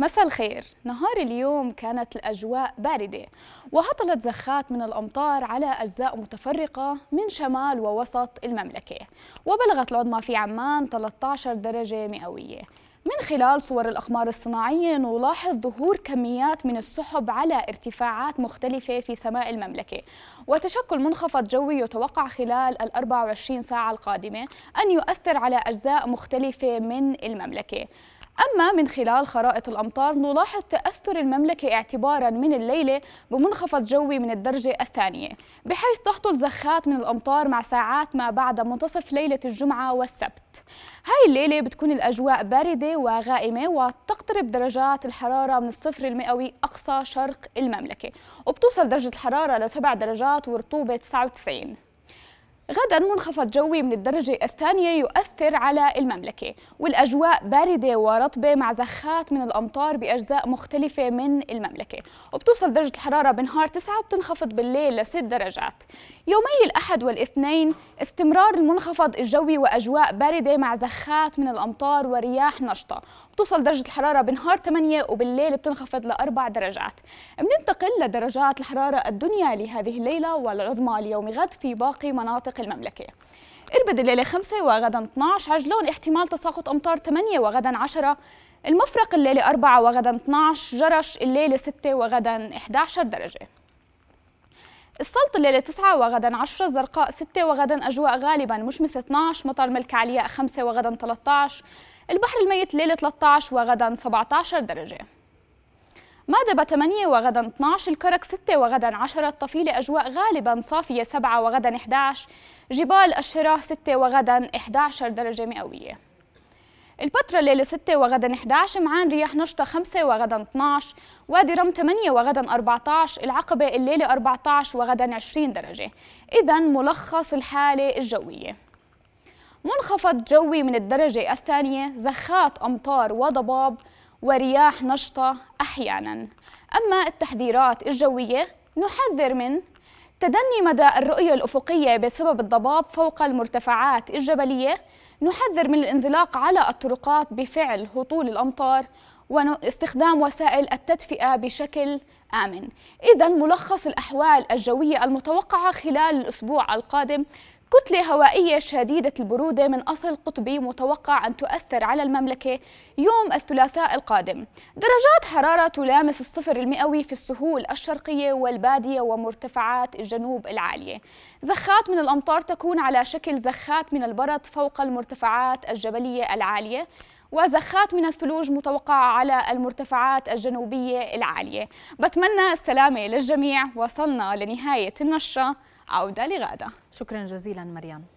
مساء الخير. نهار اليوم كانت الأجواء باردة وهطلت زخات من الأمطار على أجزاء متفرقة من شمال ووسط المملكة، وبلغت العظمى في عمان 13 درجة مئوية. من خلال صور الأقمار الصناعية نلاحظ ظهور كميات من السحب على ارتفاعات مختلفة في سماء المملكة، وتشكل منخفض جوي يتوقع خلال ال 24 ساعة القادمة أن يؤثر على أجزاء مختلفة من المملكة. أما من خلال خرائط الأمطار نلاحظ تأثر المملكة اعتباراً من الليلة بمنخفض جوي من الدرجة الثانية، بحيث تحصل زخات من الأمطار مع ساعات ما بعد منتصف ليلة الجمعة والسبت. هاي الليلة بتكون الأجواء باردة وغائمة، وتقترب درجات الحرارة من 0 المئوي أقصى شرق المملكة، وبتوصل درجة الحرارة ل7 درجات ورطوبة 99%. غدا منخفض جوي من الدرجة الثانية يؤثر على المملكة، والأجواء باردة ورطبة مع زخات من الأمطار بأجزاء مختلفة من المملكة، وبتوصل درجة الحرارة بنهار 9 وبتنخفض بالليل ل6 درجات. يومي الأحد والاثنين استمرار المنخفض الجوي وأجواء باردة مع زخات من الأمطار ورياح نشطة، بتوصل درجة الحرارة بنهار 8 وبالليل بتنخفض ل4 درجات. بننتقل لدرجات الحرارة الدنيا لهذه الليلة والعظمى ليوم غد في باقي مناطق المملكة. إربد الليلة 5 وغدا 12، عجلون احتمال تساقط أمطار 8 وغدا 10، المفرق الليلة 4 وغدا 12، جرش الليلة 6 وغدا 11 درجة. السلط الليلة 9 وغدا 10، الزرقاء 6 وغدا أجواء غالبا مشمسة 12، مطار ملك علياء 5 وغدا 13، البحر الميت الليلة 13 وغدا 17 درجة. مادبة 8 وغدا 12، الكرك 6 وغدا 10، الطفيلة أجواء غالبا صافية 7 وغدا 11، جبال الشراه 6 وغدا 11 درجة مئوية. البتراء الليلة 6 وغدا 11، معان رياح نشطة 5 وغدا 12، وادي رم 8 وغدا 14، العقبة الليلة 14 وغدا 20 درجة. إذا ملخص الحالة الجوية: منخفض جوي من الدرجة الثانية، زخات أمطار وضباب ورياح نشطة أحيانا. أما التحذيرات الجوية نحذر من تدني مدى الرؤية الأفقية بسبب الضباب فوق المرتفعات الجبلية، نحذر من الانزلاق على الطرقات بفعل هطول الأمطار، واستخدام وسائل التدفئة بشكل آمن. إذا ملخص الأحوال الجوية المتوقعة خلال الأسبوع القادم: كتلة هوائية شديدة البرودة من أصل قطبي متوقع أن تؤثر على المملكة يوم الثلاثاء القادم. درجات حرارة تلامس 0 المئوي في السهول الشرقية والبادية ومرتفعات الجنوب العالية. زخات من الأمطار تكون على شكل زخات من البرد فوق المرتفعات الجبلية العالية، وزخات من الثلوج متوقعة على المرتفعات الجنوبية العالية. بتمنى السلامة للجميع. وصلنا لنهاية النشرة، عودة لغادة. شكرا جزيلا مريم.